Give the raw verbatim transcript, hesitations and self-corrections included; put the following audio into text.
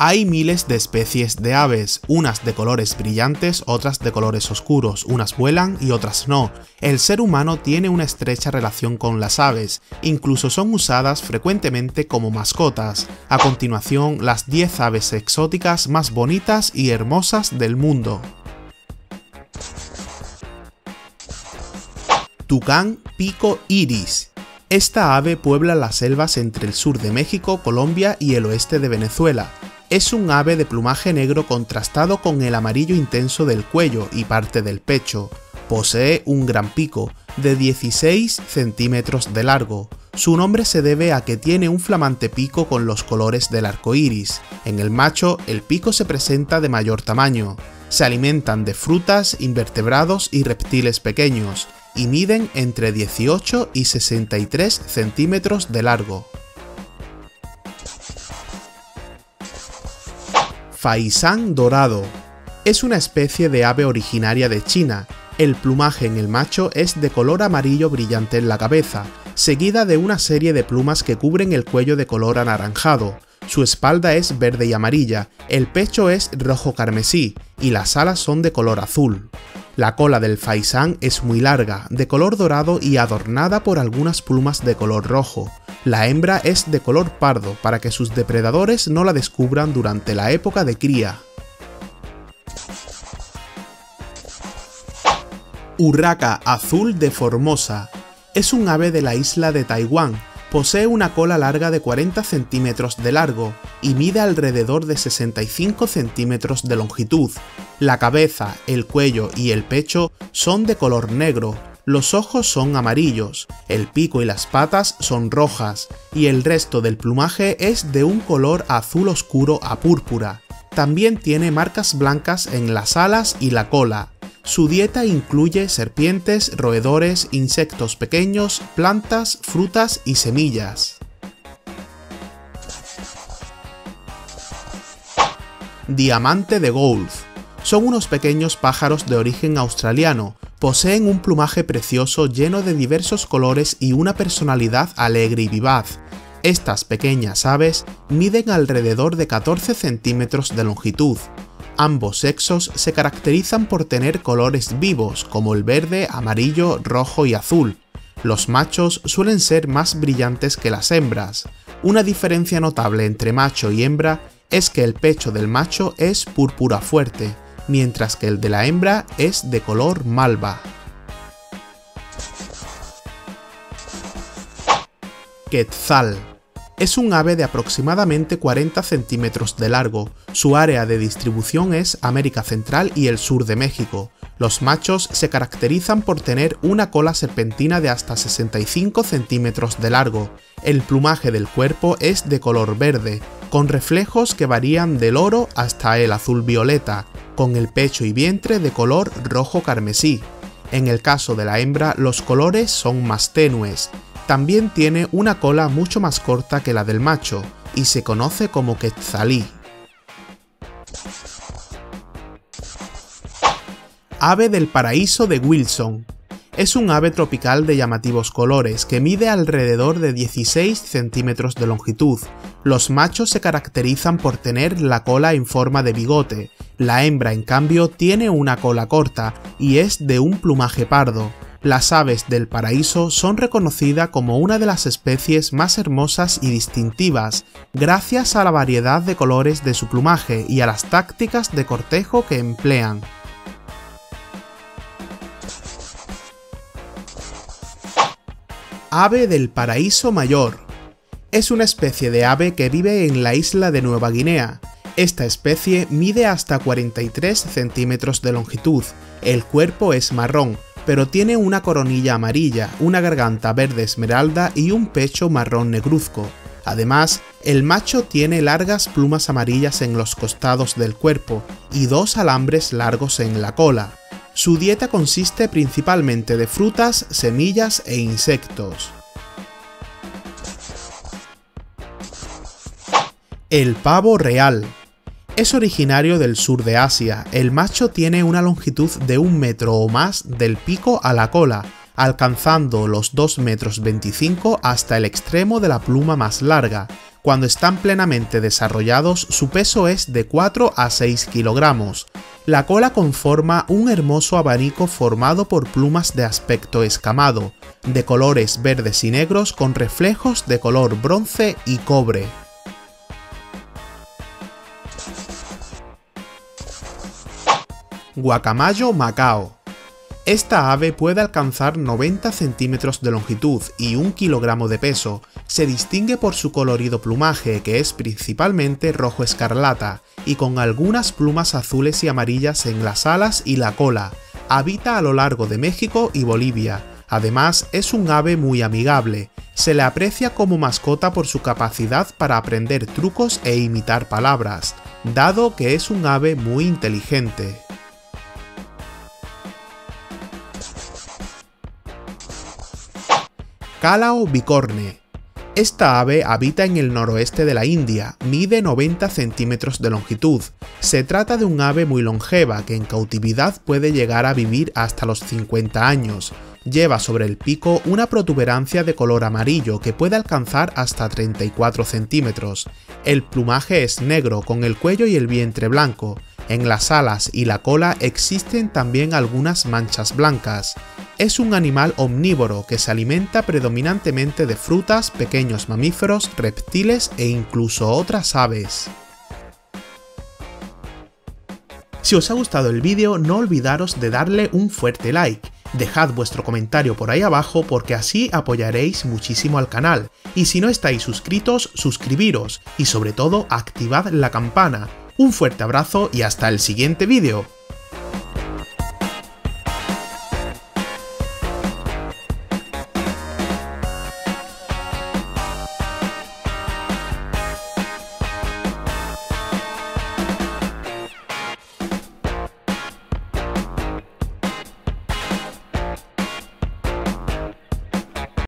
Hay miles de especies de aves, unas de colores brillantes, otras de colores oscuros, unas vuelan y otras no. El ser humano tiene una estrecha relación con las aves, incluso son usadas frecuentemente como mascotas. A continuación, las diez aves exóticas más bonitas y hermosas del mundo. Tucán Pico Iris. Esta ave puebla las selvas entre el sur de México, Colombia y el oeste de Venezuela. Es un ave de plumaje negro contrastado con el amarillo intenso del cuello y parte del pecho. Posee un gran pico, de dieciséis centímetros de largo. Su nombre se debe a que tiene un flamante pico con los colores del arco iris. En el macho, el pico se presenta de mayor tamaño. Se alimentan de frutas, invertebrados y reptiles pequeños, y miden entre dieciocho y sesenta y tres centímetros de largo. Faisán dorado. Es una especie de ave originaria de China. El plumaje en el macho es de color amarillo brillante en la cabeza, seguida de una serie de plumas que cubren el cuello de color anaranjado. Su espalda es verde y amarilla, el pecho es rojo carmesí y las alas son de color azul. La cola del faisán es muy larga, de color dorado y adornada por algunas plumas de color rojo. La hembra es de color pardo para que sus depredadores no la descubran durante la época de cría. Urraca azul de Formosa. Es un ave de la isla de Taiwán. Posee una cola larga de cuarenta centímetros de largo y mide alrededor de sesenta y cinco centímetros de longitud. La cabeza, el cuello y el pecho son de color negro. Los ojos son amarillos, el pico y las patas son rojas, y el resto del plumaje es de un color azul oscuro a púrpura. También tiene marcas blancas en las alas y la cola. Su dieta incluye serpientes, roedores, insectos pequeños, plantas, frutas y semillas. Diamante de Gould. Son unos pequeños pájaros de origen australiano. Poseen un plumaje precioso lleno de diversos colores y una personalidad alegre y vivaz. Estas pequeñas aves miden alrededor de catorce centímetros de longitud. Ambos sexos se caracterizan por tener colores vivos como el verde, amarillo, rojo y azul. Los machos suelen ser más brillantes que las hembras. Una diferencia notable entre macho y hembra es que el pecho del macho es púrpura fuerte, mientras que el de la hembra es de color malva. Quetzal. Es un ave de aproximadamente cuarenta centímetros de largo. Su área de distribución es América Central y el sur de México. Los machos se caracterizan por tener una cola serpentina de hasta sesenta y cinco centímetros de largo. El plumaje del cuerpo es de color verde, con reflejos que varían del oro hasta el azul violeta, con el pecho y vientre de color rojo carmesí. En el caso de la hembra, los colores son más tenues. También tiene una cola mucho más corta que la del macho, y se conoce como quetzalí. Ave del paraíso de Wilson. Es un ave tropical de llamativos colores que mide alrededor de dieciséis centímetros de longitud. Los machos se caracterizan por tener la cola en forma de bigote. La hembra, en cambio, tiene una cola corta y es de un plumaje pardo. Las aves del paraíso son reconocidas como una de las especies más hermosas y distintivas, gracias a la variedad de colores de su plumaje y a las tácticas de cortejo que emplean. Ave del paraíso mayor. Es una especie de ave que vive en la isla de Nueva Guinea. Esta especie mide hasta cuarenta y tres centímetros de longitud. El cuerpo es marrón, pero tiene una coronilla amarilla, una garganta verde esmeralda y un pecho marrón negruzco. Además, el macho tiene largas plumas amarillas en los costados del cuerpo y dos alambres largos en la cola. Su dieta consiste principalmente de frutas, semillas e insectos. El pavo real. Es originario del sur de Asia. El macho tiene una longitud de un metro o más del pico a la cola, alcanzando los dos metros veinticinco hasta el extremo de la pluma más larga. Cuando están plenamente desarrollados, su peso es de cuatro a seis kilogramos. La cola conforma un hermoso abanico formado por plumas de aspecto escamado, de colores verdes y negros con reflejos de color bronce y cobre. Guacamayo Macao. Esta ave puede alcanzar noventa centímetros de longitud y un kilogramo de peso. Se distingue por su colorido plumaje, que es principalmente rojo escarlata, y con algunas plumas azules y amarillas en las alas y la cola. Habita a lo largo de México y Bolivia. Además, es un ave muy amigable. Se le aprecia como mascota por su capacidad para aprender trucos e imitar palabras, dado que es un ave muy inteligente. Calao Bicorne. Esta ave habita en el noroeste de la India, mide noventa centímetros de longitud. Se trata de un ave muy longeva que en cautividad puede llegar a vivir hasta los cincuenta años. Lleva sobre el pico una protuberancia de color amarillo que puede alcanzar hasta treinta y cuatro centímetros. El plumaje es negro con el cuello y el vientre blanco. En las alas y la cola existen también algunas manchas blancas. Es un animal omnívoro que se alimenta predominantemente de frutas, pequeños mamíferos, reptiles e incluso otras aves. Si os ha gustado el vídeo, no olvidaros de darle un fuerte like. Dejad vuestro comentario por ahí abajo porque así apoyaréis muchísimo al canal. Y si no estáis suscritos, suscribiros y sobre todo activad la campana. Un fuerte abrazo y hasta el siguiente vídeo.